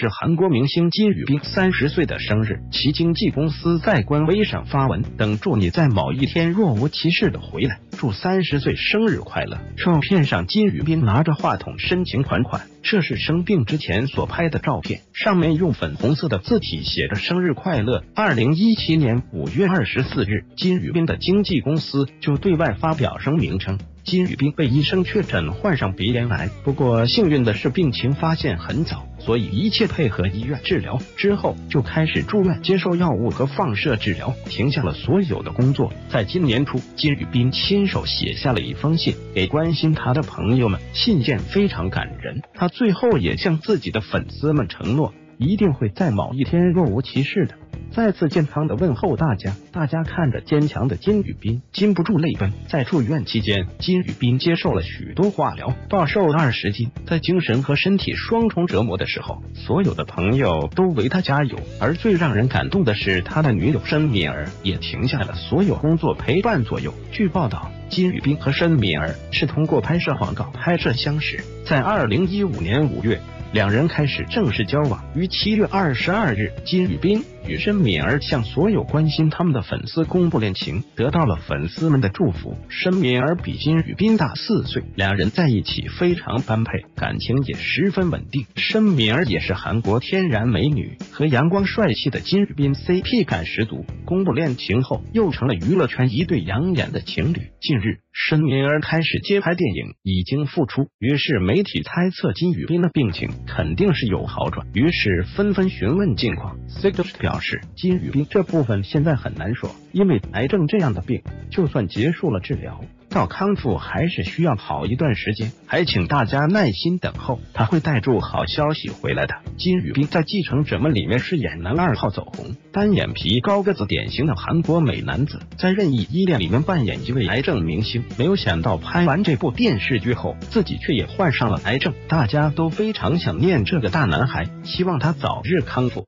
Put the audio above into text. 是韩国明星金宇彬30岁的生日，其经纪公司在官微上发文：“等祝你在某一天若无其事的回来，祝30岁生日快乐。”照片上，金宇彬拿着话筒深情款款，这是生病之前所拍的照片，上面用粉红色的字体写着“生日快乐”。2017年5月24日，金宇彬的经纪公司就对外发表声明称， 金宇彬被医生确诊患上鼻咽癌，不过幸运的是病情发现很早，所以一切配合医院治疗，之后就开始住院接受药物和放射治疗，停下了所有的工作。在今年初，金宇彬亲手写下了一封信给关心他的朋友们，信件非常感人。他最后也向自己的粉丝们承诺，一定会在某一天若无其事的 再次健康的问候大家，大家看着坚强的金宇彬，禁不住泪奔。在住院期间，金宇彬接受了许多化疗，暴瘦20斤。在精神和身体双重折磨的时候，所有的朋友都为他加油。而最让人感动的是，他的女友申敏儿也停下了所有工作陪伴左右。据报道， 金宇彬和申敏儿是通过拍摄广告拍摄相识，在2015年5月，两人开始正式交往。于7月22日，金宇彬与申敏儿向所有关心他们的粉丝公布恋情，得到了粉丝们的祝福。申敏儿比金宇彬大4岁，两人在一起非常般配，感情也十分稳定。申敏儿也是韩国天然美女，和阳光帅气的金宇彬 CP 感十足。公布恋情后，又成了娱乐圈一对养眼的情侣。近日， 申敏儿开始接拍电影，已经复出。于是媒体猜测金宇彬的病情肯定是有好转，于是纷纷询问近况。Sixth 表示，金宇彬这部分现在很难说，因为癌症这样的病，就算结束了治疗， 到康复还是需要好一段时间，还请大家耐心等候，他会带住好消息回来的。金宇彬在《继承者们》里面饰演男二号走红，单眼皮高个子，典型的韩国美男子。在《任意依恋》里面扮演一位癌症明星，没有想到拍完这部电视剧后，自己却也患上了癌症。大家都非常想念这个大男孩，希望他早日康复。